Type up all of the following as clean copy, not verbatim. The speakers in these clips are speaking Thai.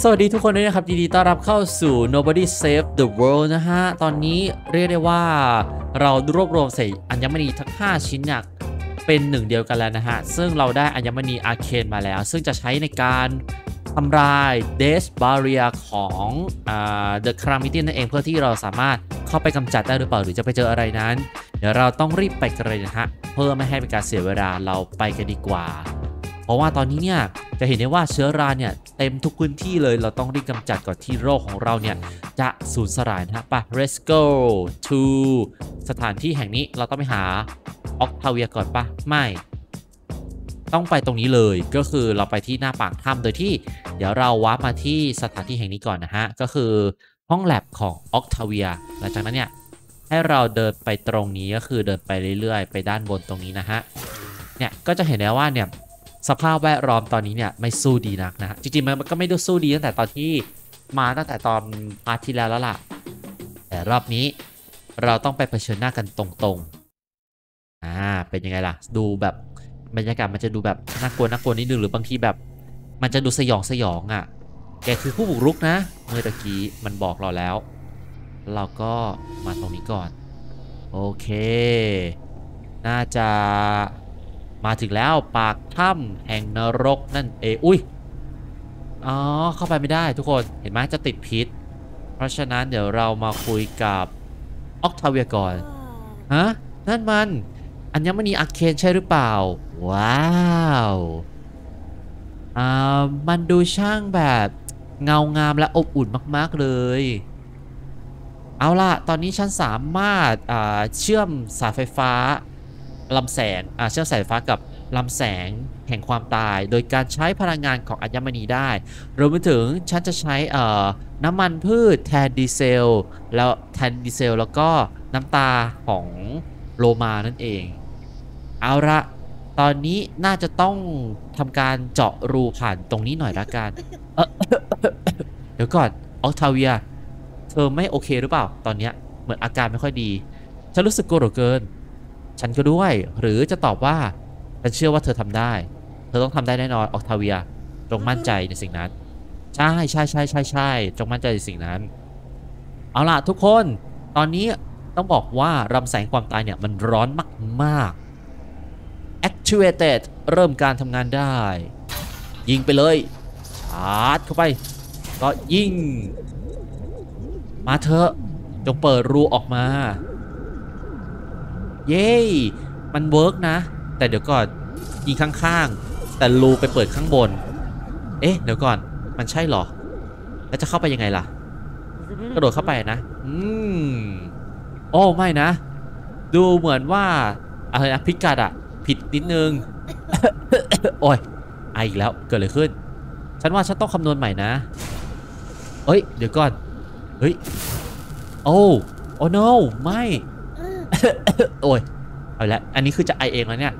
สวัสดีทุกคนด้วยนะครับยินดีต้อนรับเข้าสู่ Nobody Saves the World นะฮะตอนนี้เรียกได้ว่าเรารวบรวมใส่อัญมณีทั้ง5ชิ้นหนักเป็นหนึ่งเดียวกันแล้วนะฮะซึ่งเราได้อัญมณีอาร์เคนมาแล้วซึ่งจะใช้ในการทำลาย Death Barrier ของ The Calamity นั่นเองเพื่อที่เราสามารถเข้าไปกำจัดได้หรือเปล่าหรือจะไปเจออะไรนั้นเดี๋ยวเราต้องรีบไปกันเลยนะฮะเพื่อไม่ให้เป็นการเสียเวลาเราไปกันดีกว่าเพราะว่าตอนนี้เนี่ยจะเห็นได้ว่าเชื้อราเนี่ยเต็มทุกพื้นที่เลยเราต้องรีบกำจัดก่อนที่โรคของเราเนี่ยจะสูญสลายนะฮะไป Let's go to สถานที่แห่งนี้เราต้องไปหาออกทาเวียก่อนปะไม่ต้องไปตรงนี้เลยก็คือเราไปที่หน้าปากถ้ำโดยที่เดี๋ยวเราวาร์ปมาที่สถานที่แห่งนี้ก่อนนะฮะก็คือห้องแลบของออกทาเวียหลังจากนั้นเนี่ยให้เราเดินไปตรงนี้ก็คือเดินไปเรื่อยๆไปด้านบนตรงนี้นะฮะเนี่ยก็จะเห็นได้ว่าเนี่ยสภาพแวดล้อมตอนนี้เนี่ยไม่สู้ดีนักนะจริงๆมันก็ไม่ได้สู้ดีตั้งแต่ตอนที่มาตั้งแต่ตอนพาร์ทที่แล้วแล้วล่ะแต่รอบนี้เราต้องไปเผชิญหน้ากันตรงๆเป็นยังไงล่ะดูแบบบรรยากาศมันจะดูแบบน่ากลัวน่ากลัวนิดนึงหรือบางทีแบบมันจะดูสยองสยองอ่ะแกคือผู้บุกรุกนะเมื่อตะกี้มันบอกเราแล้วเราก็มาตรงนี้ก่อนโอเคน่าจะมาถึงแล้วปากถ้ำแห่งนรกนั่นเองอุ้ยอ๋อเข้าไปไม่ได้ทุกคนเห็นไหมจะติดพิษเพราะฉะนั้นเดี๋ยวเรามาคุยกับออกทาเวียก่อนฮะนั่นมันอัญมณีอาร์เคนใช่หรือเปล่าว้าวมันดูช่างแบบเงางามและอบอุ่นมากๆเลยเอาล่ะตอนนี้ฉันสามารถเชื่อมสายไฟฟ้าลำแสงเชื่อมสายไฟฟ้ากับลำแสงแห่งความตายโดยการใช้พลังงานของอัญมณีได้รวมไปถึงฉันจะใช้น้ำมันพืชแทนดีเซลแล้วก็น้ำตาของโลมานั่นเองเอาละตอนนี้น่าจะต้องทำการเจาะรูผ่านตรงนี้หน่อยละกัน เดี๋ยวก่อนออกทาเวียเธอไม่โอเคหรือเปล่าตอนนี้เหมือนอาการไม่ค่อยดีฉันรู้สึกกลัวเหลือเกินฉันก็ด้วยหรือจะตอบว่าฉันเชื่อว่าเธอทำได้เธอต้องทำได้แน่นอนออกทาเวียจงมั่นใจในสิ่งนั้นใช่ใช่ใช่ใช่ใช่จงมั่นใจในสิ่งนั้นเอาล่ะทุกคนตอนนี้ต้องบอกว่าลำแสงความตายเนี่ยมันร้อนมากๆ activated เริ่มการทำงานได้ยิงไปเลยชาร์จเข้าไปก็ยิงมาเถอะจงเปิดรูออกมาเย้มันเวิร์กนะแต่เดี๋ยวก่อนยิงข้างๆแต่รูไปเปิดข้างบนเอ๊ะเดี๋ยวก่อนมันใช่หรอแล้วจะเข้าไปยังไงล่ะกระโดดเข้าไปนะโอ้ไม่นะดูเหมือนว่าอะไรนะพิกัดอะผิดนิดนึง โอ้ยไออีกแล้วเกิดอะไรขึ้นฉันว่าฉันต้องคำนวณใหม่นะเอ้ยเดี๋ยวก่อนเฮ้ยโอ้โอ้ no ไม่ โอ้ยเอาละอันนี้คือจะไอเองแล้วเนี่ย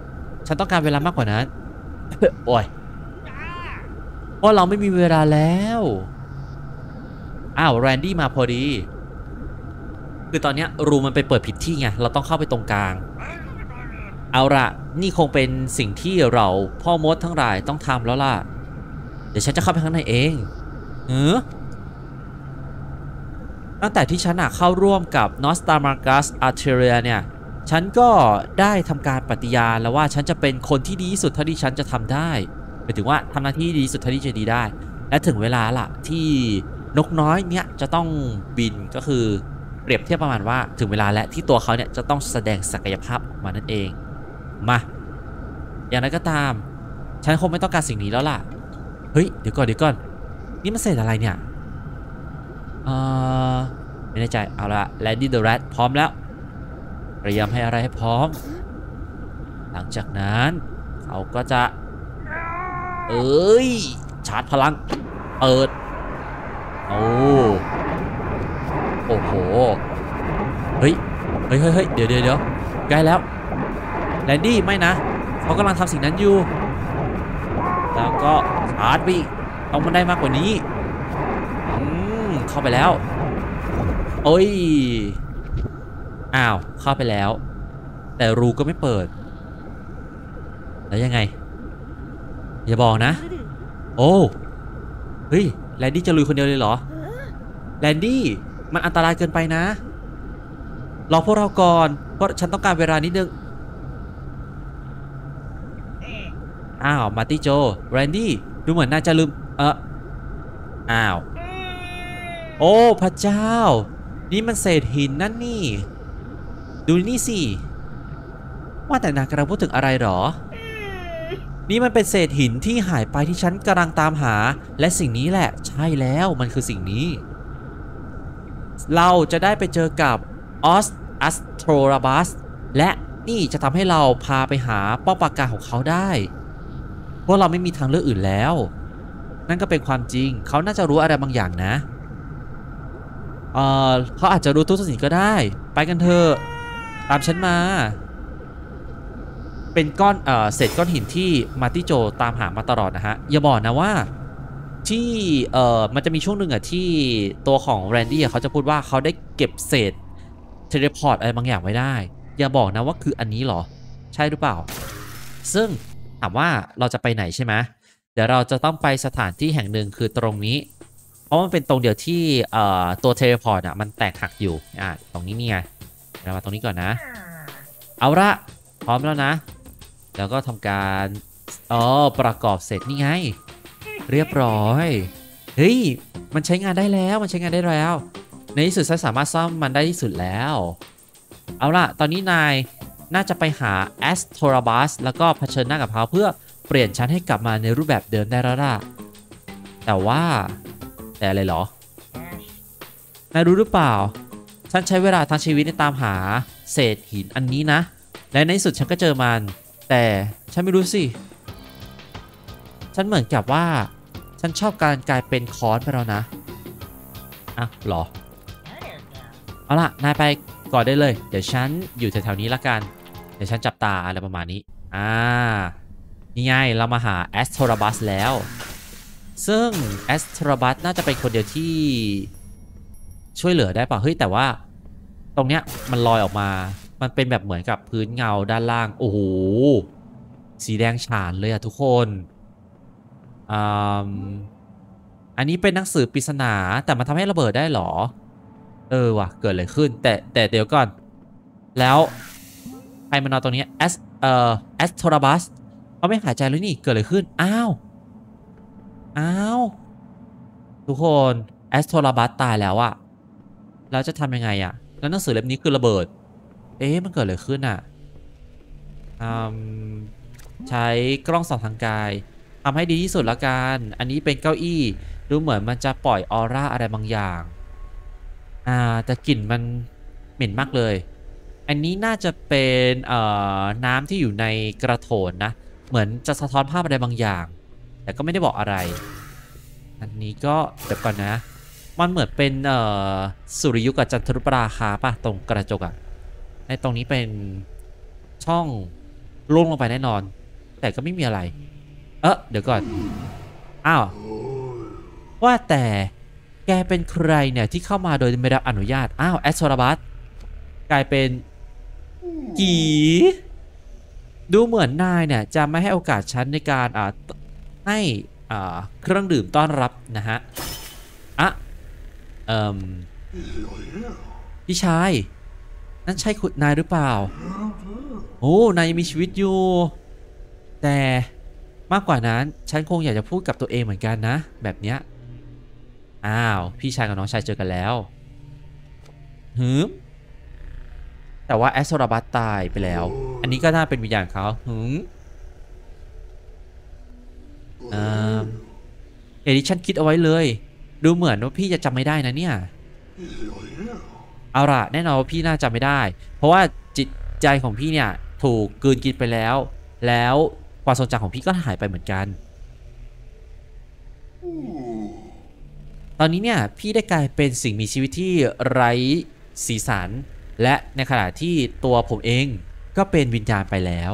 ฉันต้องการเวลามากกว่านั้น โอ้ยเพราะเราไม่มีเวลาแล้วอ้าวแรนดี้มาพอดีคือตอนนี้รูมันไปเปิดผิดที่ไงเราต้องเข้าไปตรงกลางเอาละนี่คงเป็นสิ่งที่เราพ่อมดทั้งหลายต้องทำแล้วล่ะเดี๋ยวฉันจะเข้าไปข้างในเองตั้งแต่ที่ฉันเข้าร่วมกับนอสตามากัสอาร์เทเรียเนี่ยฉันก็ได้ทำการปฏิญาณแล้วว่าฉันจะเป็นคนที่ดีที่สุดเท่าที่ฉันจะทำได้หมายถึงว่าทำหน้าที่ดีที่สุดเท่าที่จะดีได้และถึงเวลาล่ะที่นกน้อยเนี่ยจะต้องบินก็คือเปรียบเทียบประมาณว่าถึงเวลาแล้วที่ตัวเขาเนี่ยจะต้องแสดงศักยภาพออกมานั่นเองมาอย่างไรก็ตามฉันคงไม่ต้องการสิ่งนี้แล้วล่ะเฮ้ยเดี๋ยวก่อนนี่มันเศษอะไรเนี่ยไม่แน่ใจเอาละแลนดี้เดอะแรดพร้อมแล้วเตรียมให้อะไรให้พร้อมหลังจากนั้นเขาก็จะชาร์จพลังเปิดโอ้โหเฮ้ยเดี๋ยวใกล้แล้วแลนดี้ไม่นะเขากำลังทำสิ่งนั้นอยู่แล้วก็ชาร์จไปเอามันได้มากกว่านี้เข้าไปแล้วโอ้ยอ้าวเข้าไปแล้วแต่รูก็ไม่เปิดแล้วยังไงอย่าบอกนะโอ้เฮ้ย แลนดี้จะลุยคนเดียวเลยเหรอแลนดี้มันอันตรายเกินไปนะรอพวกเราก่อนเพราะฉันต้องการเวลานิดนึงอ้าวมาร์ตี้โจแลนดี้ดูเหมือนน่าจะลืมอ้าวโอ้พระเจ้านี่มันเศษหินนั่นนี่ดูนี่สิว่าแต่นายกำลังพูดถึงอะไรหรอนี่มันเป็นเศษหินที่หายไปที่ฉันกำลังตามหาและสิ่งนี้แหละใช่แล้วมันคือสิ่งนี้เราจะได้ไปเจอกับออสอัสโทราบัสและนี่จะทำให้เราพาไปหาป้อมปราการของเขาได้เพราะเราไม่มีทางเลือกอื่นแล้วนั่นก็เป็นความจริงเขาน่าจะรู้อะไรบางอย่างนะเขาอาจจะรู้ทุกสิ่งก็ได้ไปกันเถอะตามฉันมาเป็นก้อนเศษก้อนหินที่มาร์ตี้โจตามหามาตลอดนะฮะอย่าบอกนะว่าที่มันจะมีช่วงหนึ่งอะที่ตัวของแรนดี้เขาจะพูดว่าเขาได้เก็บเศษเทเลพอร์ตอะไรบางอย่างไว้ได้อย่าบอกนะว่าคืออันนี้หรอใช่หรือเปล่าซึ่งถามว่าเราจะไปไหนใช่ไหมเดี๋ยวเราจะต้องไปสถานที่แห่งหนึ่งคือตรงนี้เพราะมันเป็นตรงเดียวที่ตัวเทเลพอร์ตอะมันแตกหักอยู่ตรงนี้นี่ไงเรามาตรงนี้ก่อนนะเอาละพร้อมแล้วนะแล้วก็ทำการประกอบเสร็จนี่ไงเรียบร้อยเฮ้ยมันใช้งานได้แล้วมันใช้งานได้แล้วในที่สุดฉันสามารถซ่อมมันได้ที่สุดแล้วเอาล่ะตอนนี้นายน่าจะไปหาแอสโทราบัสแล้วก็เผชิญหน้ากับเขาเพื่อเปลี่ยนชั้นให้กลับมาในรูปแบบเดิมได้แล้วล่ะแต่อะไรหรอนายรู้หรือเปล่าฉันใช้เวลาทั้งชีวิตในตามหาเศษหินอันนี้นะและในที่สุดฉันก็เจอมันแต่ฉันไม่รู้สิฉันเหมือนกับว่าฉันชอบการกลายเป็นคอนไปแล้วนะอ่ะหรอเอาล่ะนายไปก่อนได้เลยเดี๋ยวฉันอยู่แถวๆนี้ละกันเดี๋ยวฉันจับตาอะไรประมาณนี้นี่ไงเรามาหาแอสโทราบัสแล้วซึ่งแอสโทราบัสน่าจะเป็นคนเดียวที่ช่วยเหลือได้ป่ะเฮ้ยแต่ว่าตรงเนี้ยมันลอยออกมามันเป็นแบบเหมือนกับพื้นเงาด้านล่างโอ้โหสีแดงฉานเลยอะทุกคนอันนี้เป็นหนังสือปริศนาแต่มันทำให้ระเบิดได้หรอว่ะเกิดอะไรขึ้นแต่เดี๋ยวก่อนแล้วใครมานอนตรงนี้แอสโทราบัสเขาไม่หายใจเลยนี่เกิดอะไรขึ้นอ้าวทุกคนแอสโทราบัสตายแล้วอะแล้วจะทำยังไงอะแล้วหนังสือเล่มนี้คือระเบิดมันเกิดอะไรขึ้นอ่ะใช้กล้องส่องทางกายทำให้ดีที่สุดละกันอันนี้เป็นเก้าอี้ดูเหมือนมันจะปล่อยออร่าอะไรบางอย่างแต่กลิ่นมันเหม็นมากเลยอันนี้น่าจะเป็นน้ำที่อยู่ในกระโถนนะเหมือนจะสะท้อนภาพอะไรบางอย่างแต่ก็ไม่ได้บอกอะไรอันนี้ก็เดี๋ยวก่อนนะมันเหมือนเป็นสุริยุกับจันทรุปราคาป่ะตรงกระจกอะในตรงนี้เป็นช่องล่วงลงไปแน่นอนแต่ก็ไม่มีอะไรเดี๋ยวก่อนว่าแต่แกเป็นใครเนี่ยที่เข้ามาโดยไม่ได้รับอนุญาตแอสโทราบัสกลายเป็นกีดูเหมือนนายเนี่ยจะไม่ให้โอกาสฉันในการให้เครื่องดื่มต้อนรับนะฮะพี่ชายนั่นใช่คุณนายหรือเปล่าโอ้นายยังมีชีวิตอยู่แต่มากกว่านั้นฉันคงอยากจะพูดกับตัวเองเหมือนกันนะแบบเนี้ยพี่ชายกับน้องชายเจอกันแล้วแต่ว่าแอสโทราบัสตายไปแล้วอันนี้ก็น่าเป็นวิญญาณเขาอย่างที่ฉันคิดเอาไว้เลยดูเหมือนว่าพี่จะจำไม่ได้นะเนี่ยเอาล่ะแน่นอนว่าพี่น่าจะไม่ได้เพราะว่าจิตใจของพี่เนี่ยถูกกลืนกินไปแล้วความทรงจำของพี่ก็หายไปเหมือนกันตอนนี้เนี่ยพี่ได้กลายเป็นสิ่งมีชีวิตที่ไร้สีสันและในขณะที่ตัวผมเองก็เป็นวิญญาณไปแล้ว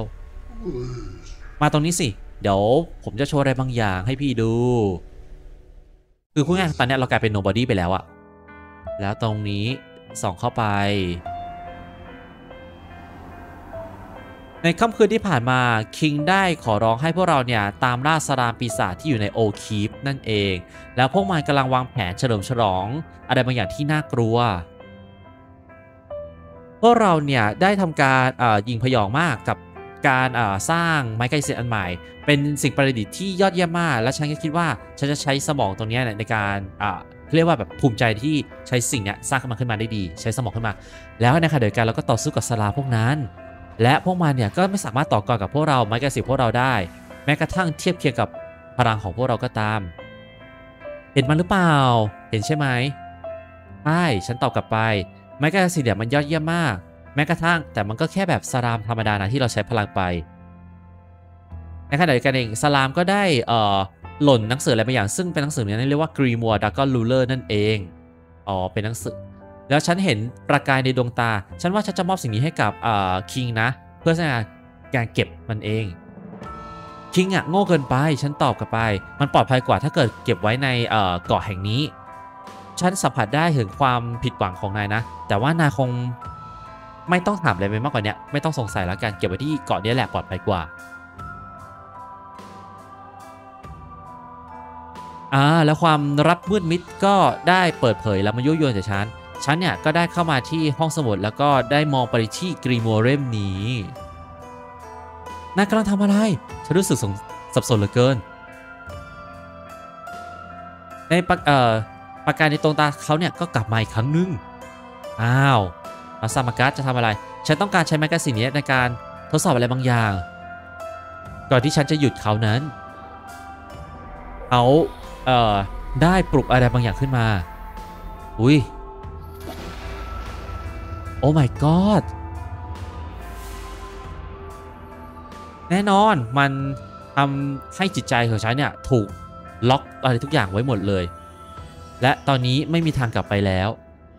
มาตรงนี้สิเดี๋ยวผมจะโชว์อะไรบางอย่างให้พี่ดูคือคุณแม่ตอนนี้เรากลายเป็น Nobody ไปแล้วอะแล้วตรงนี้ส่องเข้าไป ในค่ำคืนที่ผ่านมาคิงได้ขอร้องให้พวกเราเนี่ยตามล่าซาลามปีศาจที่อยู่ในโอคีฟนั่นเองแล้วพวกมันกำลังวางแผนเฉลิมฉลองอะไรบางอย่างที่น่ากลัวพวกเราเนี่ยได้ทำการยิงพยองมากกับการสร้างไม้กายเซตอันใหม่เป็นสิ่งประดิษฐ์ที่ยอดเยี่ยมมากและฉันก็คิดว่าฉันจะใช้สมองตรงนี้ในการเรียกว่าแบบภูมิใจที่ใช้สิ่งนี้สร้างขึ้นมาได้ดีใช้สมองขึ้นมาแล้วในขณะเดียวกันเราก็ต่อสู้กับซาลาพวกนั้นและพวกมันเนี่ยก็ไม่สามารถต่อกรกับพวกเราไม้กายเซตพวกเราได้แม้กระทั่งเทียบเคียงกับพลังของพวกเราก็ตามเห็นมันหรือเปล่าเห็นใช่ไหมใช่ฉันตอบกลับไปไม้กายเซตเนี่ยมันยอดเยี่ยมมากแม้กระทั่งแต่มันก็แค่แบบซาลามธรรมดานะที่เราใช้พลังไปในขณะเดียวกันเองซาลามก็ได้หล่นหนังสืออะไรบางอย่างซึ่งเป็นหนังสือนั้นเรียกว่ากรีมัวดากอนรูเลอร์นั่นเองอ๋อเป็นหนังสือแล้วฉันเห็นประกายในดวงตาฉันว่าฉันจะมอบสิ่งนี้ให้กับคิงนะเพื่อการเก็บมันเองคิงอ่ะโง่เกินไปฉันตอบกลับไปมันปลอดภัยกว่าถ้าเกิดเก็บไว้ในเกาะแห่งนี้ฉันสัมผัสได้ถึงความผิดหวังของนายนะแต่ว่านายคงไม่ต้องถามอะไรไปมากกว่านี้ไม่ต้องสงสัยแล้วกันเก็บไว้ที่เกาะนี้แหละปลอดภัยกว่าแล้วความรับมืดมิดก็ได้เปิดเผยและมายุยวนจากฉันเนี่ยก็ได้เข้ามาที่ห้องสมุดแล้วก็ได้มองไปที่กรีมัวเล่มนี้นายกำลังทำอะไรฉันรู้สึกสับสนเหลือเกินในปากกาในตรงตาเขาเนี่ยก็กลับมาอีกครั้งนึงอ้าวซามากัสจะทำอะไรฉันต้องการใช้ไม้กระสีนี้ในการทดสอบอะไรบางอย่างก่อนที่ฉันจะหยุดเขานั้นเขาได้ปลุกอะไรบางอย่างขึ้นมาอุ้ยโอ้ my god แน่นอนมันทำให้จิตใจของฉันเนี่ยถูกล็อกอะไรทุกอย่างไว้หมดเลยและตอนนี้ไม่มีทางกลับไปแล้ว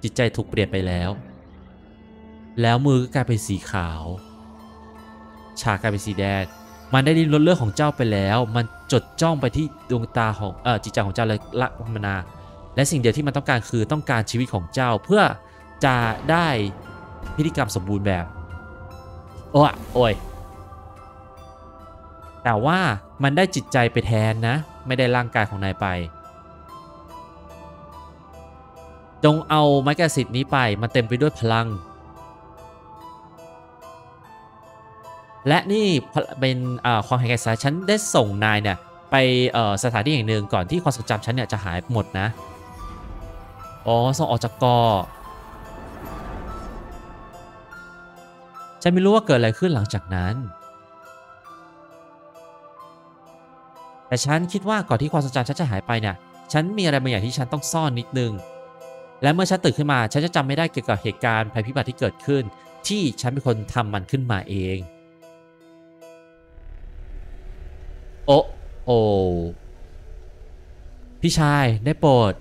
จิตใจถูกเปลี่ยนไปแล้วแล้วมือก็กลายเป็นสีขาวฉากกลายเป็นสีแดงมันได้ลิ้มรสเลือดของเจ้าไปแล้วมันจดจ้องไปที่ดวงตาของจิตใจของเจ้าเลยละมนาและสิ่งเดียวที่มันต้องการคือต้องการชีวิตของเจ้าเพื่อจะได้พิธีกรรมสมบูรณ์แบบโอ้ยแต่ว่ามันได้จิตใจไปแทนนะไม่ได้ร่างกายของนายไปจงเอาไม้กระสิทธิ์นี้ไปมันเต็มไปด้วยพลังและนี่เป็นความแห่งสายฉันได้ส่งนายเนี่ยไปสถานที่แห่งหนึ่งก่อนที่ความทรงจำฉันเนี่ยจะหายหมดนะอ๋อส่งออกจากกอฉันไม่รู้ว่าเกิดอะไรขึ้นหลังจากนั้นแต่ฉันคิดว่าก่อนที่ความทรงจำฉันจะหายไปเนี่ยฉันมีอะไรบางอย่างที่ฉันต้องซ่อนนิดนึงและเมื่อฉันตื่นขึ้นมาฉันจะจำไม่ได้เกี่ยวกับเหตุการณ์ภัยพิบัติที่เกิดขึ้นที่ฉันเป็นคนทำมันขึ้นมาเองโอ้พี่ชายได้โปรด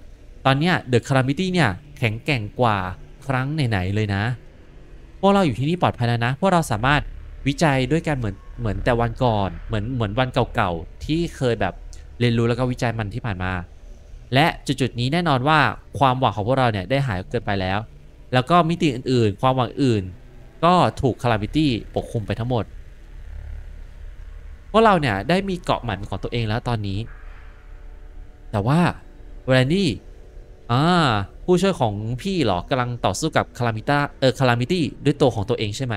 ตอนเนี้ย The Calamity เนี่ยแข็งแกร่งกว่าครั้งไหนๆเลยนะพวกเราอยู่ที่นี่ปลอดภัยแล้วนะพวกเราสามารถวิจัยด้วยกันเหมือนแต่วันก่อนเหมือนวันเก่าๆที่เคยแบบเรียนรู้แล้วก็วิจัยมันที่ผ่านมาและจุดๆนี้แน่นอนว่าความหวังของพวกเราเนี่ยได้หายเกินไปแล้วแล้วก็มิติอื่นๆความหวังอื่นก็ถูก Calamity ปกคลุมไปทั้งหมดพวกเราเนี่ยได้มีเกาะหมันของตัวเองแล้วตอนนี้แต่ว่าเวลานี่ผู้ช่วยของพี่หรอกำลังต่อสู้กับCalamity ด้วยตัวของตัวเองใช่ไหม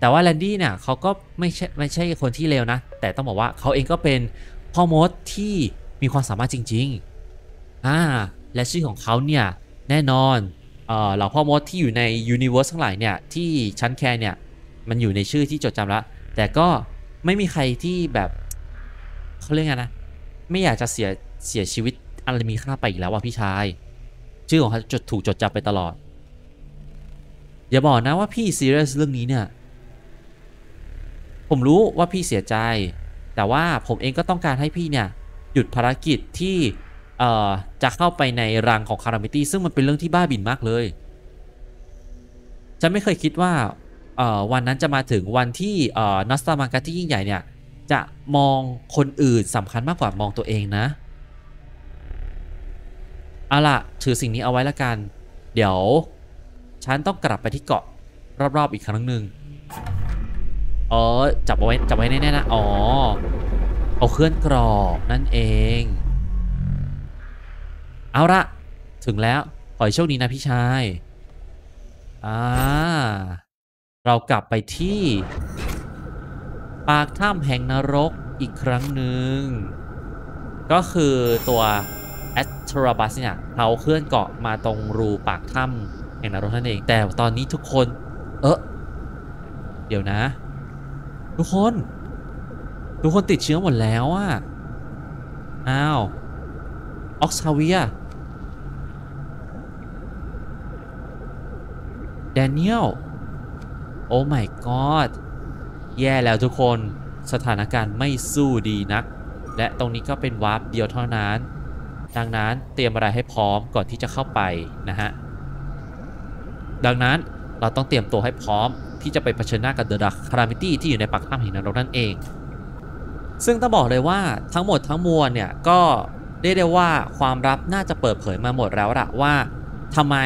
แต่ว่าแลนดี้เนี่ยเขาก็ไม่ใช่คนที่เลวนะแต่ต้องบอกว่าเขาเองก็เป็นพ่อมดที่มีความสามารถจริงๆและชื่อของเขาเนี่ยแน่นอนเหล่าพ่อมดที่อยู่ในยูนิเวอร์สทั้งหลายเนี่ยที่ชั้นแคร์เนี่ยมันอยู่ในชื่อที่จดจำแล้วแต่ก็ไม่มีใครที่แบบเขาเรียกไงนะไม่อยากจะเสียชีวิตอะไรมีค่าไปอีกแล้วว่ะพี่ชายชื่อของเขาถูกจดจำไปตลอดอย่าบอกนะว่าพี่ซีเรียสเรื่องนี้เนี่ยผมรู้ว่าพี่เสียใจแต่ว่าผมเองก็ต้องการให้พี่เนี่ยหยุดภารกิจที่จะเข้าไปในรังของคาราเมตี้ซึ่งมันเป็นเรื่องที่บ้าบิ่นมากเลยฉันไม่เคยคิดว่าวันนั้นจะมาถึงวันที่นัสตามังกาที่ยิ่งใหญ่เนี่ยจะมองคนอื่นสำคัญมากกว่ามองตัวเองนะเอาล่ะถือสิ่งนี้เอาไว้ละกันเดี๋ยวฉันต้องกลับไปที่เกาะ รอบๆอีกครั้งหนึ่งอ๋อจับไว้แน่ๆนะอ๋อเอาเคลื่อนกรอบนั่นเองเอาละถึงแล้วขอให้โชคดีนะพี่ชายเรากลับไปที่ปากถ้ำแห่งนรกอีกครั้งหนึ่งก็คือตัวแอสทราบัสเนี่ยเขาเคลื่อนเกาะมาตรงรูปากถ้ำแห่งนรกนั่นเองแต่ตอนนี้ทุกคนเดี๋ยวนะทุกคนติดเชื้อหมดแล้วอ่ะอ้าวออกซาเวียแดเนียลโอ้ my god แย่แล้วทุกคนสถานการณ์ไม่สู้ดีนักและตรงนี้ก็เป็นวาร์ปเดียวเท่านั้นดังนั้นเตรียมอะไรให้พร้อมก่อนที่จะเข้าไปนะฮะดังนั้นเราต้องเตรียมตัวให้พร้อมที่จะไปเผชิญหน้ากับ The Calamity ที่อยู่ในปากถ้ำแห่งนรกนั่นเองซึ่งต้องบอกเลยว่าทั้งหมดทั้งมวลเนี่ยก็ได้ว่าความลับน่าจะเปิดเผยมาหมดแล้วละว่าทำไม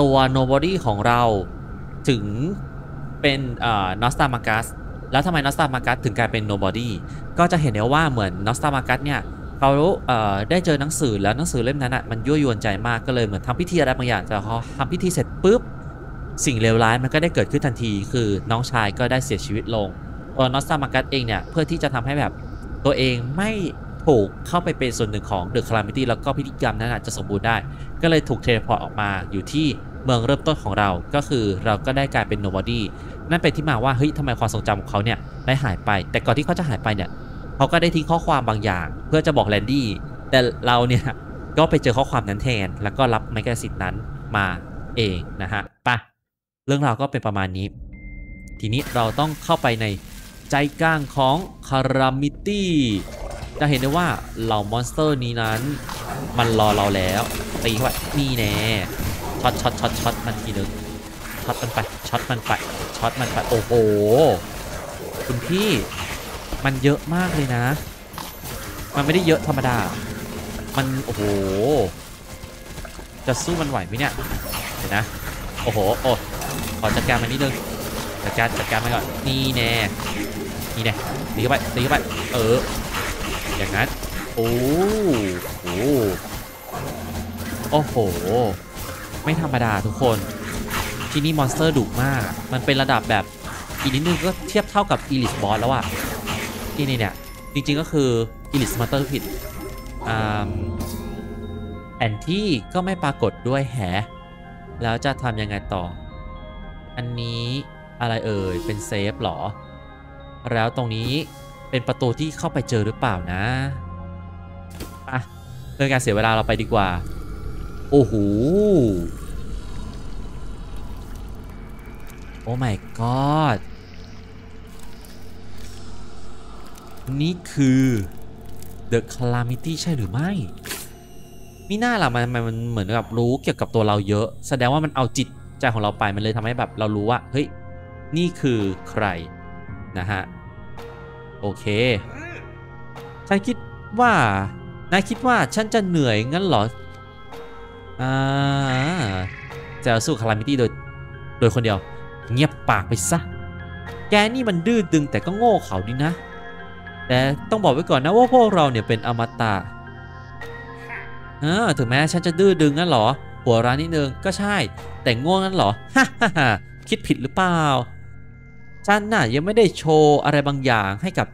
ตัว Nobody ของเราถึงเป็นนอสตามากัสแล้วทำไมนอสตามากัสถึงกลายเป็น Nobody ก็จะเห็นได้ว่าเหมือนนอสตามากัสเนี่ยเขาได้เจอหนังสือแล้วหนังสือเล่มนั้นมันยั่วยวนใจมากก็เลยเหมือนทำพิธีอะไรบางอย่างแต่พอทำพิธีเสร็จปุ๊บสิ่งเลวร้ายมันก็ได้เกิดขึ้นทันทีคือน้องชายก็ได้เสียชีวิตลงนอสตามากัสเองเนี่ยเพื่อที่จะทำให้แบบตัวเองไม่ถูกเข้าไปเป็นส่วนหนึ่งของ The Calamity แล้วก็พิธีกรรมนั้นอาจจะสมบูรณ์ได้ก็เลยถูกเทเลพอร์ตออกมาอยู่ที่เมืองเริ่มต้นของเราก็คือเราก็ได้กลายเป็น Nobody นั่นเป็นที่มาว่าเฮ้ยทำไมความทรงจำของเขาเนี่ยได้หายไปแต่ก่อนที่เขาจะหายไปเนี่ยเขาก็ได้ทิ้งข้อความบางอย่างเพื่อจะบอกแลนดี้แต่เราเนี่ยก็ไปเจอข้อความนั้นแทนแล้วก็รับไมกาซิตนั้นมาเองนะฮะไปเรื่องราวก็เป็นประมาณนี้ทีนี้เราต้องเข้าไปในใจกลางของ Calamityจะเห็นได้ว่าเหล่ามอนสเตอร์นี้นั้นมันรอเราแล้วตีเข้าไปนี่แน่ช็อตมันทีนึงช็อตมันไปโอ้โหคุณพี่มันเยอะมากเลยนะมันไม่ได้เยอะธรรมดามันโอ้โหจะสู้มันไหวไหมเนี่ยเดี๋ยวนะโอ้โหโอ้ขอจัดการมันนิดนึงจัดการมันก่อนนี่แน่ตีเข้าไปอย่างนั้นโอ้โหไม่ธรรมดาทุกคนที่นี่มอนสเตอร์ดุมากมันเป็นระดับแบบอีกนิดนึงก็เทียบเท่ากับอีลิสบอสแล้วอะที่นี่เนี่ยจริงๆก็คืออีลิสมอนสเตอร์ผิดแอนที่ก็ไม่ปรากฏด้วยแฮะแล้วจะทำยังไงต่ออันนี้อะไรเอ่ยเป็นเซฟหรอแล้วตรงนี้เป็นประตูที่เข้าไปเจอหรือเปล่านะอ่ะเรื่องการเสียเวลาเราไปดีกว่าโอ้โหโอ้ my god นี่คือ The Calamity ใช่หรือไม่มีหน้าล่ะมันเหมือนกับรู้เกี่ยวกับตัวเราเยอะแสดงว่ามันเอาจิตใจของเราไปมันเลยทำให้แบบเรารู้ว่าเฮ้ยนี่คือใครนะฮะโอเคฉันคิดว่านายคิดว่าฉันจะเหนื่อยงั้นเหรอจะสู้คาลามิตี้โดยคนเดียวเงียบปากไปซะแกนี่มันดื้อดึงแต่ก็โง่เขาดีนะแต่ต้องบอกไว้ก่อนนะว่าพวกเราเนี่ยเป็นอมตะถึงแม้ฉันจะดื้อดึงงั้นเหรอหัวร้านนิดนึงก็ใช่แต่โง่งั้นเหรอฮ่าฮ่าคิดผิดหรือเปล่าฉันน่ะยังไม่ได้โชว์อะไรบางอย่างให้กับ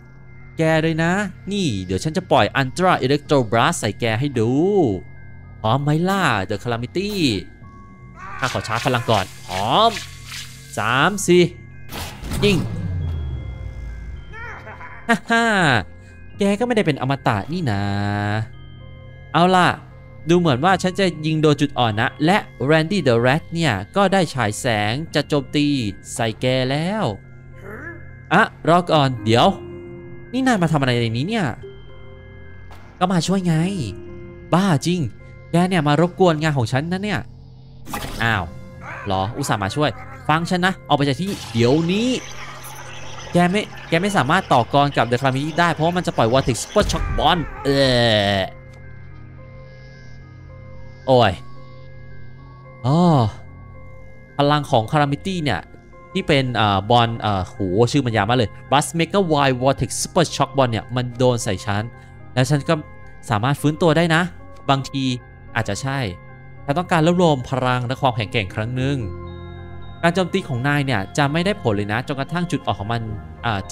แกเลยนะนี่เดี๋ยวฉันจะปล่อยอันตราอิเล็กโทรบลัสใส่แกให้ดูพร้อมไหมล่ะ The Calamity ข้าขอชาร์จพลังก่อนพร้อม3 4ยิงฮ่าแกก็ไม่ได้เป็นอมตะนี่นะเอาล่ะดูเหมือนว่าฉันจะยิงโดนจุดอ่อนนะและแรนดี้เดอะแรดเนี่ยก็ได้ฉายแสงจะโจมตีใส่แกแล้วอ่ะรอก่อนเดี๋ยวนี่นายมาทำอะไรในนี้เนี่ยก็มาช่วยไงบ้าจริงแกเนี่ยมารบกวนงานของฉันนะเนี่ยอ้าวหรออุตส่าห์มาช่วยฟังฉันนะเอาไปจากที่เดี๋ยวนี้แกไม่สามารถต่อกรกับเดอะคลามิตี้ได้เพราะมันจะปล่อยวอร์ติกซุปเปอร์ช็อคบอลโอ้ยพลังของคาลามิตี้เนี่ย ที่เป็นบอลโหชื่อมันยาวมากเลยบัสเมกาไววอร์เทกซ์ซูเปอร์ช็อคบอลเนี่ยมันโดนใส่ฉันแล้วฉันก็สามารถฟื้นตัวได้นะบางทีอาจจะใช่ฉันต้องการรวบรวมพลังและความแข็งแกร่งครั้งหนึ่งการโจมตีของนายเนี่ยจะไม่ได้ผลเลยนะจนกระทั่งจุดออกของมัน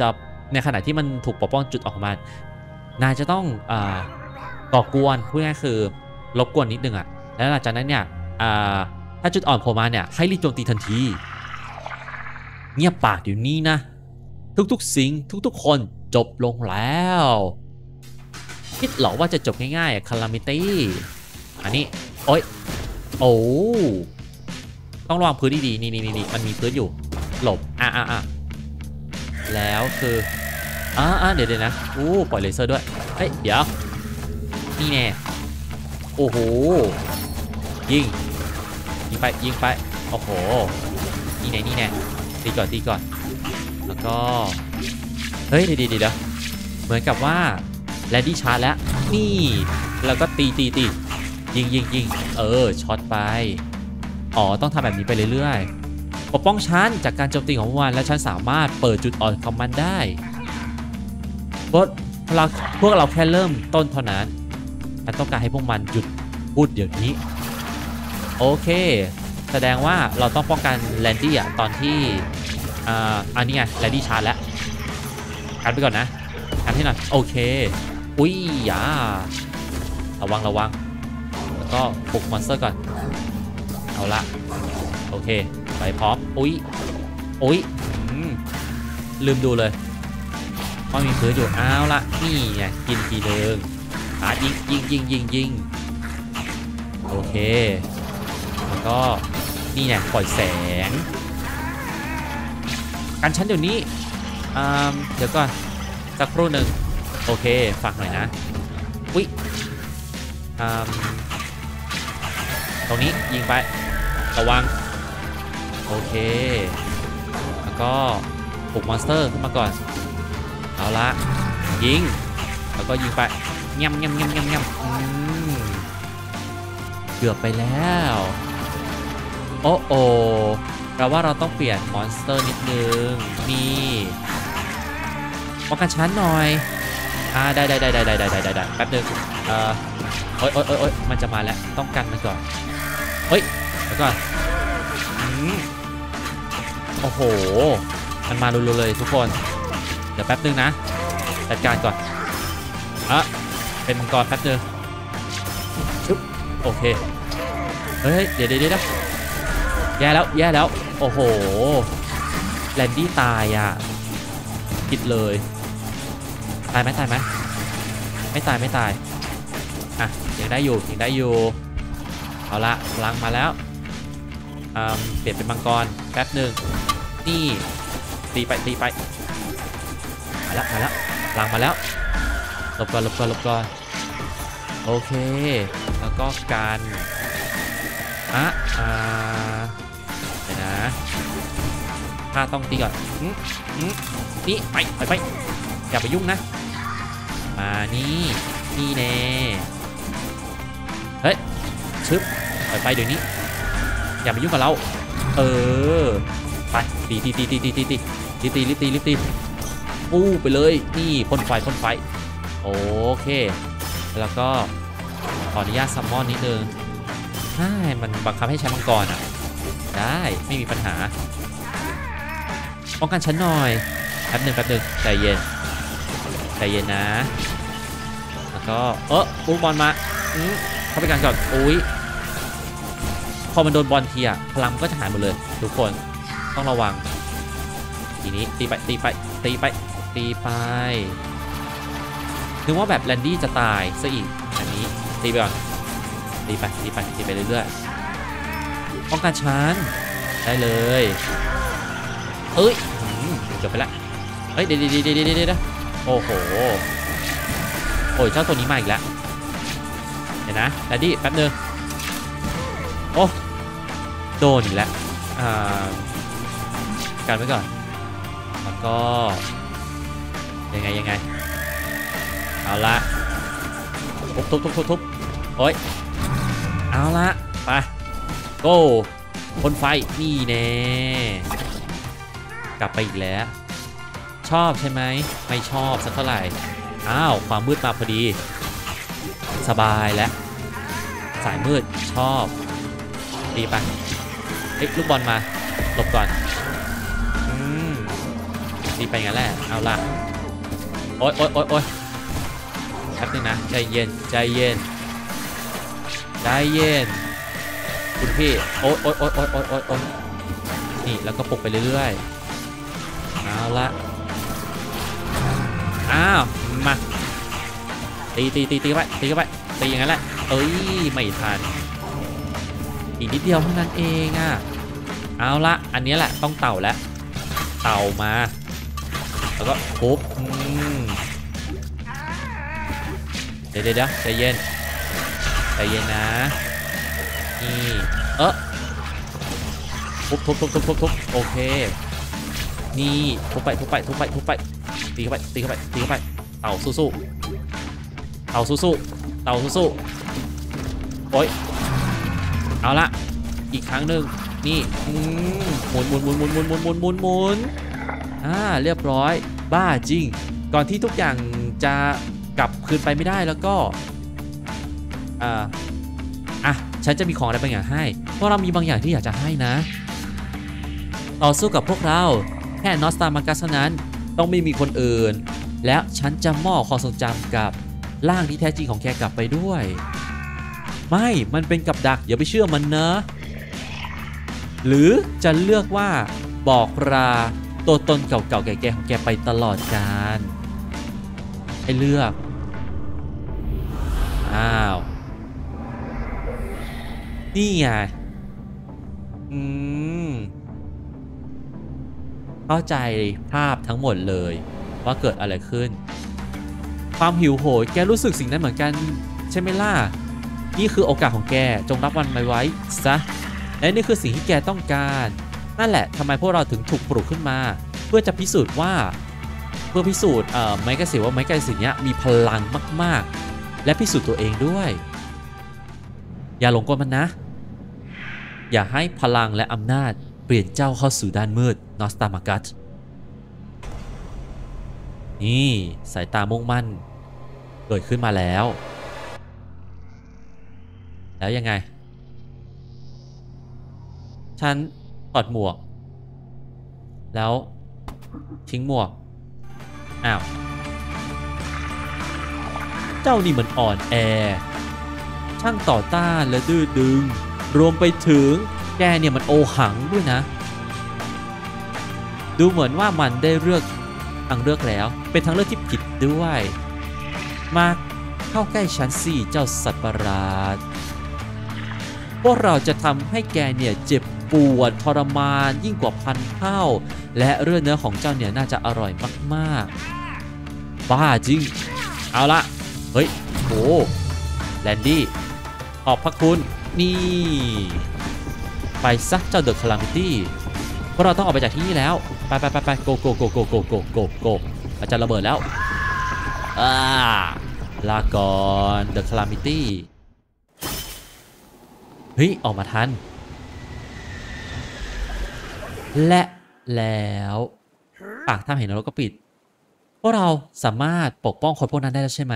จะในขณะที่มันถูกปกป้องจุดออกของมันนายจะต้องก่อกวนพูดง่ายคือรบกวนนิดนึงอ่ะแล้วหลังจากนั้นเนี่ยถ้าจุดอ่อนโผล่มาเนี่ยให้รีบโจมตีทันทีเงียบปากเดี๋ยวนี้นะทุกๆสิ่งทุกๆคนจบลงแล้วคิดเหรอว่าจะจบง่ายๆ Calamity อันนี้โอ๊ยโอ้ต้องระวังพื้นดีๆนี่มันมีพื้นอยู่หลบแล้วคือเดี๋ยวนะปล่อยเลเซอร์ด้วยเฮ้ยเดี๋ยวนี่แน่โอ้โหยิงไปโอ้โหนี่แน่ตีก่อนแล้วก็เฮ้ยเดี๋ยวเหมือนกับว่าแรดดี้ชาร์จแล้วนี่แล้วก็ตียิงช็อตไปอ๋อต้องทำแบบนี้ไปเรื่อยๆปกป้องฉันจากการโจมตีของมันและฉันสามารถเปิดจุดอ่อนของมันได้พวกเราแค่เริ่มต้นเท่านั้นฉันต้องการให้พวกมันหยุดพูดเดี๋ยวนี้โอเคแสดงว่าเราต้องป้องกันแลนดี้อ่ะตอนที่อันนี้ไงแลนดี้ชาร์จแล้วกันไปก่อนนะกันให้หน่อยโอเคอุ้ยอย่าระวังแล้วก็ปลุกมอนสเตอร์ก่อนเอาละโอเคไปพร้อมอุ้ยลืมดูเลยว่ามีพื้นอยู่เอาละนี่ไงกินทีเดิมยิงโอเคแล้วก็นี่ไงปล่อยแสงกันชั้นเดี๋ยวนี้เดี๋ยวก่อนสักครู่หนึ่งโอเคฝากหน่อยนะอุ้ยตรงนี้ยิงไประวังโอเคแล้วก็ปลุกมอนสเตอร์ขึ้นมาก่อนเอาละยิงแล้วก็ยิงไปง่ำเกือบไปแล้วโอ้เราว่าเราต้องเปลี่ยนมอนสเตอร์นิดนึงนี่ป้องกันชั้นหน่อยได้แป๊บนึงโอ๊ยมันจะมาแล้วต้องกันมันก่อนเฮ้ยแล้วก่อนโอ้โหมันมาลุยๆเลยทุกคนเดี๋ยวแป๊บนึงนะจัดการก่อนเป็นมังกรแป๊บนึงชุบโอเคเฮ้ยเดี๋ยวนะแย่แล้วโอ้โหแลนดี้ตายอ่ะกิดเลยตายไหมไม่ตายอ่ะยังได้อยู่เอาละพลังมาแล้วเปลี่ยนเป็นมังกรแป๊บหนึ่งนี่ตีไปมาแล้วพลังมาแล้วหลบก่อนโอเคแล้วก็การเดี๋ยวนะถ้าต้องตีก่อนนี่ไปอย่าไปยุ่งนะมานี่แน่เฮ้ยชึบไปเดี๋ยวนี้อย่าไปยุ่งกับเราไปตีปู้ไปเลยนี่พ่นไฟโอเคแล้วก็ขออนุญาตซัมมอนนิดนึงให้มันบังคับให้ใช้มังกรอ่ะได้ไม่มีปัญหาป้องกันฉันหน่อยแป๊บนึงใจเย็นนะแล้วก็ปูบอลมาเข้าไปกันก่อนอุ้ยพอมันโดนบอลทีอ่ะพลังก็จะหายหมดเลยทุกคนต้องระวังทีนี้ตีไปนึกว่าแบบแลนดี้จะตายซะอีกอันนี้ตีไปก่อนตีไปเรื่อยๆป้องกันฉันได้เลยเอ้ยจบไปแล้วเฮ้ยเดี๋ยวโอ้โหโอ้ยเจ้าตัวนี้มาอีกแล้วเดี๋ยวนะแลนดี้แป๊บนึงโอ้โดนอีกแล้วกันไว้ก่อนแล้วก็ยังไงเอาละทุบโอ้ยเอาละไปโก้พ่นไฟนี่แน่ กลับไปอีกแล้วชอบใช่ไหมไม่ชอบสักเท่าไหร่อ้าวความมืดมาพอดีสบายแล้วสายมืดชอบดีปะเฮ้ยลูกบอลมาหลบก่อนดีไปงั้นแหละเอาละโอ๊ยโอ๊ยโอ๊ยโอ๊ยแป๊บนึงนะใจเย็นใจเย็นใจเย็นคุณพี่โอ๊ยโอ๊ยโอ๊ยโอ๊ยโอ๊ยโอ๊ยโอ๊ยนี่แล้วก็ปลุกไปเรื่อยๆเอาละอ้าวมาตีตีตีตีไปตีไปตีอย่างนั้นแหละเอ้ยไม่ทันอีกนิดเดียวเท่านั้นเองอ่ะเอาละอันนี้แหละต้องเต่าแล้วเต่ามาแล้วก็ปุ๊บเดี๋ยวเดี๋ยวใจเย็นใจเย็นนะนี่ปุ๊บทุบทุบทุบทุบทุบโอเคนี่ทุบไปทุบไปทุบไปทุบไปตีเข้าไปตีเข้าไปตีเข้าไปเต่าสู้ๆเต่าสู้ๆเต่าสู้ๆโอ๊ยเอาละอีกครั้งหนึ่งนี่หมุนหมุนหมุนหมุนหมุนหมุนหมุนหมุนหมุนเรียบร้อยบ้าจริงก่อนที่ทุกอย่างจะกลับคืนไปไม่ได้แล้วก็ฉันจะมีของอะไรบางอย่างให้เพราะเรามีบางอย่างที่อยากจะให้นะต่อสู้กับพวกเราแค่นอสตามากัสนั้นต้องไม่มีคนอื่นแล้วฉันจะมอบความทรงจำกับร่างที่แท้จริงของแกกลับไปด้วยไม่มันเป็นกับดักอย่าไปเชื่อมันนะหรือจะเลือกว่าบอกราตัวตนเก่าๆแก่ๆของแกไปตลอดกาลให้เลือกอ้าวนี่ไงเข้าใจภาพทั้งหมดเลยว่าเกิดอะไรขึ้นความหิวโหยแกรู้สึกสิ่งนั้นเหมือนกันใช่ไหมล่ะนี่คือโอกาสของแกจงรับมันไว้ซะและนี่คือสิ่งที่แกต้องการนั่นแหละทำไมพวกเราถึงถูกปลุกขึ้นมาเพื่อจะพิสูจน์ว่าเพื่อพิสูจน์ไม้กระสีว่าไม้กระสีเนี้ยมีพลังมากๆและพิสูจน์ตัวเองด้วยอย่าหลงกลมันนะอย่าให้พลังและอำนาจเปลี่ยนเจ้าเข้าสู่ด้านมืดนอสตามากัสนี่สายตามุ่งมั่นเกิดขึ้นมาแล้วแล้วยังไงฉันถอดหมวกแล้วทิ้งหมวกอ้าวเจ้านี่มันอ่อนแอช่างต่อต้านและดื้อดึงรวมไปถึงแกเนี่ยมันโอหังด้วยนะดูเหมือนว่ามันได้เลือกทางเลือกแล้วเป็นทางเลือกที่ผิดด้วยมาเข้าใกล้ฉันสิเจ้าสัตว์ประหลาดพวกเราจะทำให้แกเนี่ยเจ็บปวดทรมานยิ่งกว่าพันเท่าและเรื่องเนื้อของเจ้าเนี่ยน่าจะอร่อยมากๆบ้าจริงเอาละเฮ้ยโอ้แลนดี้ขอบพระคุณนี่ไปซักเจ้าเดอะคาลามิตี้เพราะเราต้องออกไปจากที่นี่แล้วไปไปไปไปโกโกโกโกโกโกโกโกอาจารย์ระเบิดแล้วลาก่อนเดอะคาลามิตี้เฮ้ยออกมาทันและแล้วปากถ้ำเห็นแล้วก็ปิดพวกเราสามารถปกป้องคนพวกนั้นได้แล้วใช่ไหม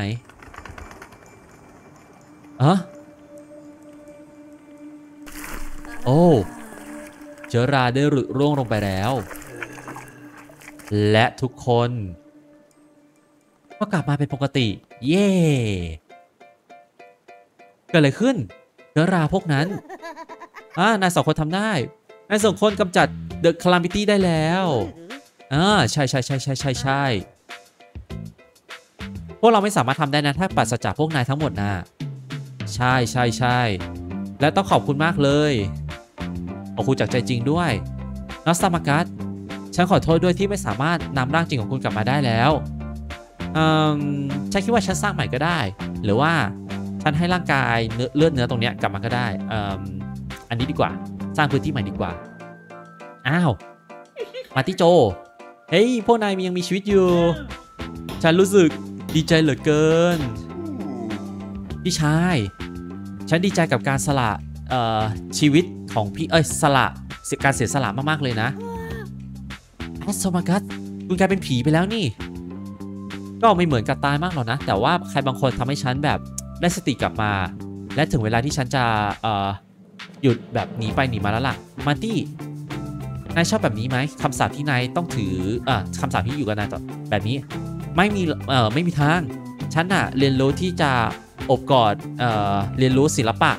อ๋อโอ้เจอราได้รุดร่วงลงไปแล้วและทุกคนก็กลับมาเป็นปกติเย่เกิดอะไรขึ้นเจอราพวกนั้นนายสองคนทำได้นายสองคนกำจัดเดอะคาลามิตี้ได้แล้วใช่ใช่ใช่ใช่ใช่ใช่พวกเราไม่สามารถทำได้นะถ้าปราศจากพวกนายทั้งหมดนะใช่ใช่ใช่และต้องขอบคุณมากเลยขอบคุณจากใจจริงด้วยนอสตามากัสฉันขอโทษด้วยที่ไม่สามารถนำร่างจริงของคุณกลับมาได้แล้วฉันคิดว่าฉันสร้างใหม่ก็ได้หรือว่าฉันให้ร่างกายเนื้อตรงนี้กลับมาก็ได้อันนี้ดีกว่าสร้างพื้นที่ใหม่ดีกว่าอ้าวมาที่โจเฮ้ยพวกนายยังมีชีวิตอยู่ฉันรู้สึกดีใจเหลือเกินพี่ชายฉันดีใจกับการสละชีวิตของพี่สละการเสียสละมากๆเลยนะ ก็สมากัดคุณกลายเป็นผีไปแล้วนี่ก็ไม่เหมือนกับตายมากหรอกนะแต่ว่าใครบางคนทำให้ฉันแบบได้สติกลับมาและถึงเวลาที่ฉันจะหยุดแบบหนีไปหนีมาแล้วล่ะมาตี้นายชอบแบบนี้ไหมคำสาปที่นายต้องถือคำสาปที่อยู่กับนายแบบนี้ไม่มีทางฉันน่ะเรียนรู้ที่จะอบกอดเรียนรู้ศิลปะ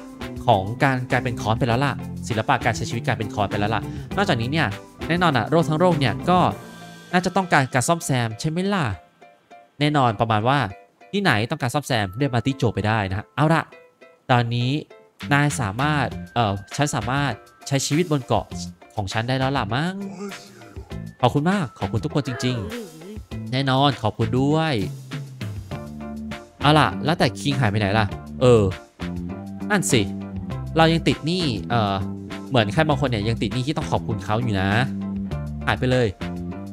ของการกลายเป็นค้อนไปแล้วล่ะศิลปะการใช้ชีวิตกลายเป็นค้อนไปแล้วล่ะนอกจากนี้เนี่ยแน่นอนอ่ะโรคทั้งโรคเนี่ยก็น่าจะต้องการการซ่อมแซมใช่ไหมล่ะแน่นอนประมาณว่าที่ไหนต้องการซ่อมแซมเรียกมาตี้โจไปได้นะเอาละตอนนี้นายสามารถฉันสามารถใช้ชีวิตบนเกาะของฉันได้แล้วล่ะมั้งขอบคุณมากขอบคุณทุกคนจริงๆแน่นอนขอบคุณด้วยเอาล่ะแล้วแต่คิงหายไปไหนล่ะนั่นสิเรายังติดหนี้เหมือนใครบางคนเนี่ยยังติดหนี้ที่ต้องขอบคุณเขาอยู่นะหายไปเลย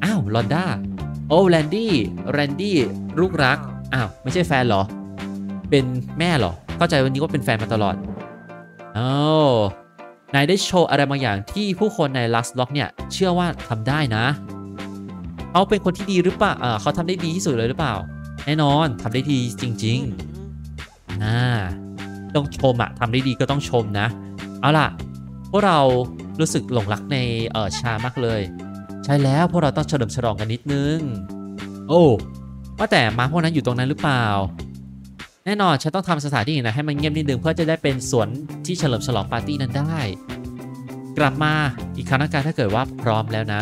อ้าวลอนด้าโอ้แรนดี้ลูกรักอ้าวไม่ใช่แฟนเหรอเป็นแม่เหรอเข้าใจวันนี้ว่าเป็นแฟนมาตลอดอ้าวนายได้โชว์อะไรบางอย่างที่ผู้คนในลักซ์ล็อกเนี่ยเชื่อว่าทำได้นะเขาเป็นคนที่ดีหรือเปล่าเขาทำได้ดีที่สุดเลยหรือเปล่าแน่นอนทำได้ดีจริงๆต้องชมอะทำได้ดีก็ต้องชมนะเอาล่ะพวกเรารู้สึกหลงรักในชามากเลยใช่แล้วพวกเราต้องเฉลิมฉลองกันนิดนึงโอ้ว่าแต่ม้าพวกนั้นอยู่ตรงนั้นหรือเปล่าแน่นอนฉันต้องทำสถานที่นะให้มันเงียบนิดนึงเพื่อจะได้เป็นสวนที่เฉลิมฉลองปาร์ตี้นั้นได้กลับมาอีกครั้งละกันถ้าเกิดว่าพร้อมแล้วนะ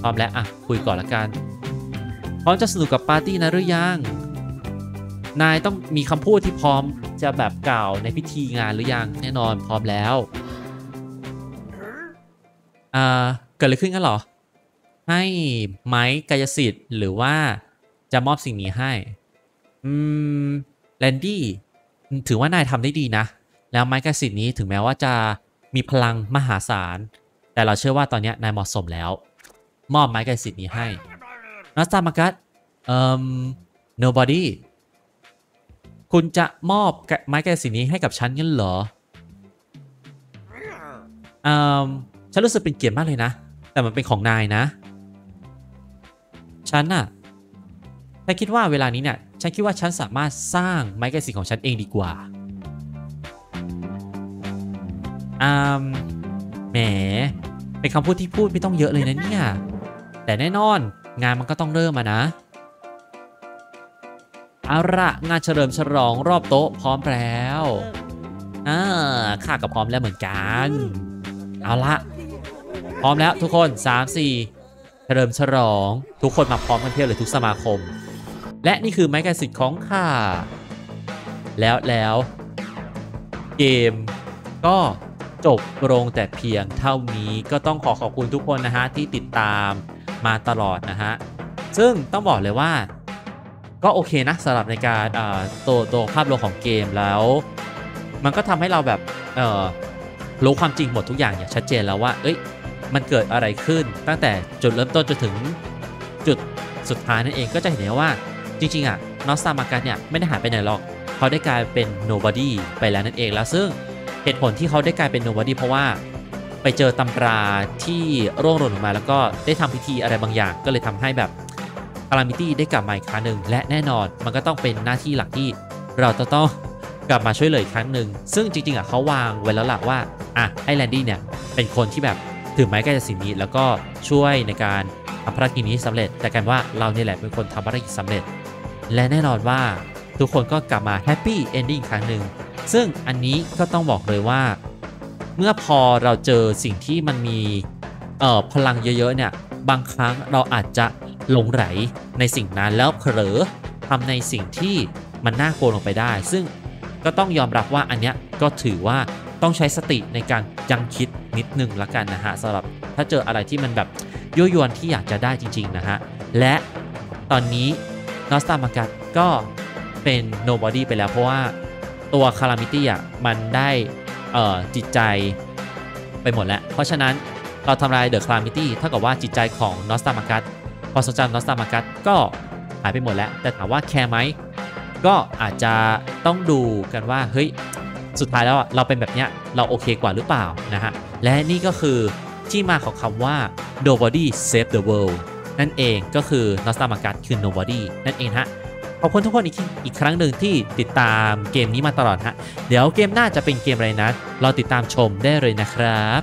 พร้อมแล้วอะคุยก่อนละกันพร้อมจะสนุกกับปาร์ตี้นะหรือยังนายต้องมีคำพูดที่พร้อมจะแบบกล่าวในพิธีงานหรือยังแน่นอนพร้อมแล้วเกิดอะไรขึ้นกันหรอให้ไม้กายสิทธิ์หรือว่าจะมอบสิ่งนี้ให้แลนดี้ถือว่านายทำได้ดีนะแล้วไม้กายสิทธิ์นี้ถึงแม้ว่าจะมีพลังมหาศาลแต่เราเชื่อว่าตอนนี้นายเหมาะสมแล้วมอบไม้กายสิทธิ์นี้ให้นัสตามากัสnobodyคุณจะมอบไม้กายสิทธิ์นี้ให้กับฉันงั้นเหรอฉันรู้สึกเป็นเกียรติมากเลยนะแต่มันเป็นของนายนะฉันน่ะฉันคิดว่าเวลานี้เนี่ยฉันคิดว่าฉันสามารถสร้างไม้กายสิทธิ์ของฉันเองดีกว่าแหมเป็นคำพูดที่พูดไม่ต้องเยอะเลยนะเนี่ยแต่แน่นอนงานมันก็ต้องเริ่มมานะเอาละงานเฉลิมฉลองรอบโต๊ะพร้อมแล้วข้าก็พร้อมแล้วเหมือนกันเอาละพร้อมแล้วทุกคน3-4เฉลิมฉลองทุกคนมาพร้อมกันเพียบเลยทุกสมาคมและนี่คือไม้กายสิทธิ์ของข้าแล้วเกมก็จบลงแต่เพียงเท่านี้ก็ต้องขอบคุณทุกคนนะฮะที่ติดตามมาตลอดนะฮะซึ่งต้องบอกเลยว่าก็โอเคนะสำหรับในการตัวภาพรวมของเกมแล้วมันก็ทำให้เราแบบรู้ความจริงหมดทุกอย่างอย่างชัดเจนแล้วว่าเอ้ยมันเกิดอะไรขึ้นตั้งแต่จุดเริ่มต้นจนถึงจุดสุดท้ายนั่นเองก็จะเห็นได้ว่าจริงๆอ่ะนอสซามากันเนี่ยไม่ได้หายไปไหนหรอกเขาได้กลายเป็น nobody ไปแล้วนั่นเองแล้วซึ่งเหตุผลที่เขาได้กลายเป็น nobody เพราะว่าไปเจอตำราที่ร่วงหล่นออกมาแล้วก็ได้ทำพิธีอะไรบางอย่างก็เลยทำให้แบบCalamity ได้กลับมาอีกครั้งหนึ่งและแน่นอนมันก็ต้องเป็นหน้าที่หลักที่เราต้องกลับมาช่วยเหลืออีกครั้งหนึ่งซึ่งจริงๆอ่ะเขาวางไว้แล้วล่ะว่าให้แลนดี้เนี่ยเป็นคนที่แบบถือไม้กายสิทธิ์นี้แล้วก็ช่วยในการทำภารกิจนี้สำเร็จแต่กันว่าเราเนี่ยแหละเป็นคนทำภารกิจสำเร็จและแน่นอนว่าทุกคนก็กลับมาแฮปปี้เอนดิ้งครั้งหนึ่งซึ่งอันนี้ก็ต้องบอกเลยว่าเมื่อพอเราเจอสิ่งที่มันมีพลังเยอะๆเนี่ยบางครั้งเราอาจจะหลงไหลในสิ่งนั้นแล้วเผลอทำในสิ่งที่มันน่ากลัวลงไปได้ซึ่งก็ต้องยอมรับว่าอันเนี้ยก็ถือว่าต้องใช้สติในการยังคิดนิดนึงละกันนะฮะสำหรับถ้าเจออะไรที่มันแบบยั่วยวนที่อยากจะได้จริงๆนะฮะและตอนนี้นอสตามากัสก็เป็น nobody ไปแล้วเพราะว่าตัว Calamity อ่ะมันได้จิตใจไปหมดแล้วเพราะฉะนั้นเราทำลาย The Calamity เท่ากับว่าจิตใจของนอสตามากัสพอสนใจนอสตามากัสก็หายไปหมดแล้วแต่ถามว่าแคร์ไหมก็อาจจะต้องดูกันว่าเฮ้ยสุดท้ายแล้วเราเป็นแบบเนี้ยเราโอเคกว่าหรือเปล่านะฮะและนี่ก็คือที่มาของคำว่า Nobody Saves the World นั่นเองก็คือนอสตามากัสคือ Nobody นั่นเองฮะขอบคุณทุกคนอีกครั้งหนึ่งที่ติดตามเกมนี้มาตลอดฮะเดี๋ยวเกมหน้าจะเป็นเกมอะไรนะรอติดตามชมได้เลยนะครับ